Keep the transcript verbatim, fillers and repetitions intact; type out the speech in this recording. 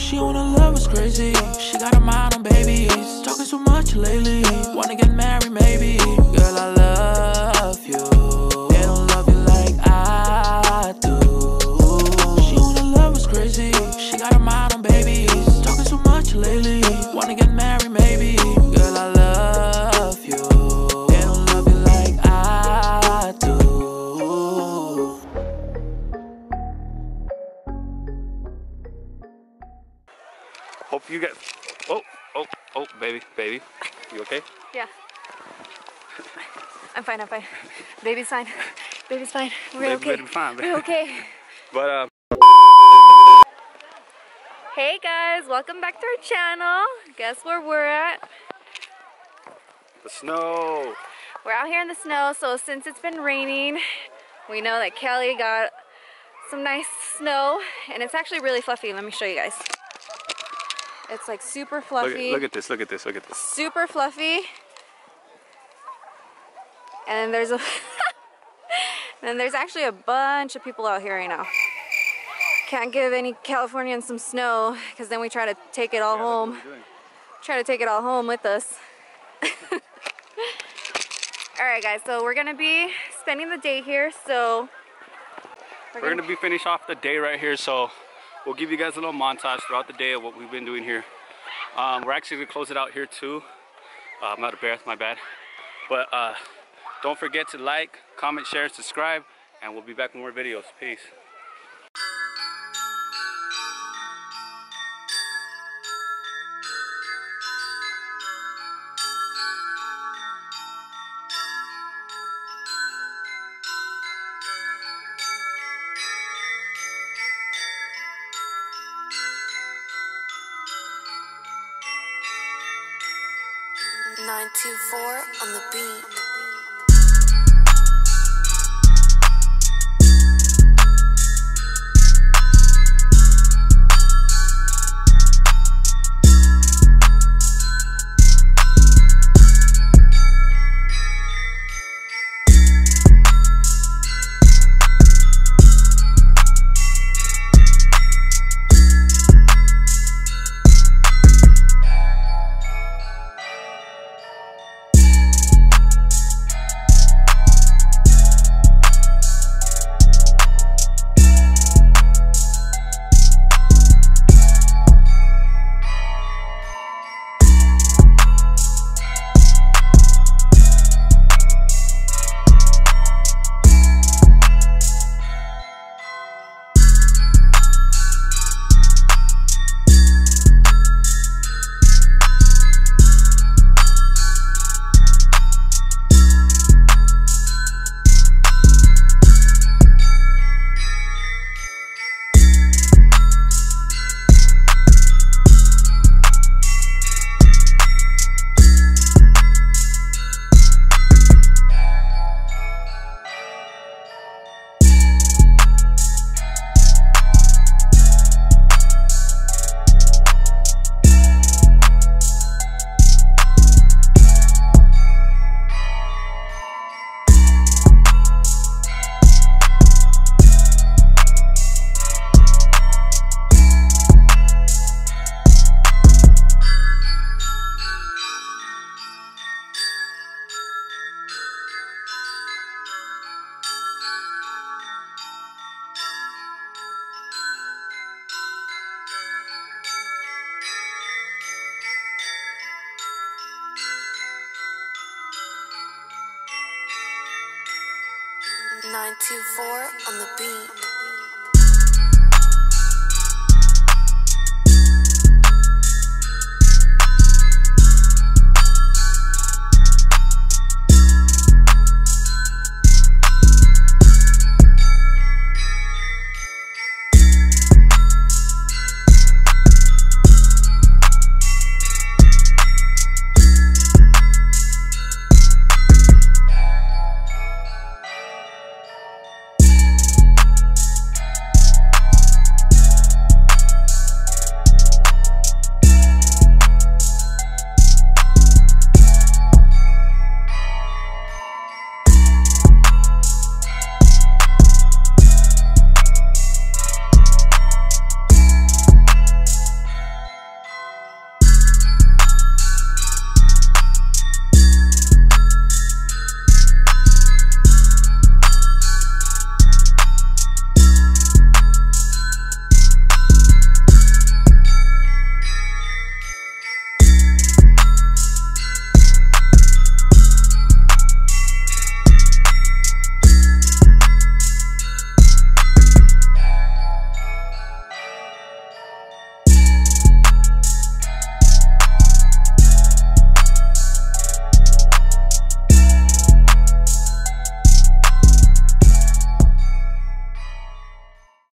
She wanna love us crazy. She got her mind on babies. Talking so much lately. Wanna get married maybe. Girl, I love you. They don't love you like I do. She wanna love us crazy. She got her mind on babies. Talking so much lately. Wanna get married maybe. Girl, I love you. They don't love you like I do. Hope you get. Oh, oh, oh, baby, baby. You okay? Yeah. I'm fine, I'm fine. Baby's fine. Baby's fine. We're baby, okay. Baby fine, baby. We're okay. But, um. Hey guys, welcome back to our channel. Guess where we're at? The snow. We're out here in the snow, so since it's been raining, we know that Kelly got some nice snow, and it's actually really fluffy. Let me show you guys. It's like super fluffy. Look, look at this, look at this, look at this. Super fluffy. And then there's a then there's actually a bunch of people out here right now. Can't give any Californians some snow because then we try to take it all yeah, home. Try to take it all home with us. Alright guys, so we're gonna be spending the day here, so we're, we're gonna, gonna be finish off the day right here, so we'll give you guys a little montage throughout the day of what we've been doing here. Um, we're actually going to close it out here too. Uh, I'm out of breath, my bad. But uh, don't forget to like, comment, share, subscribe, and we'll be back with more videos. Peace. nine two four on the beat. nine two four on the beat.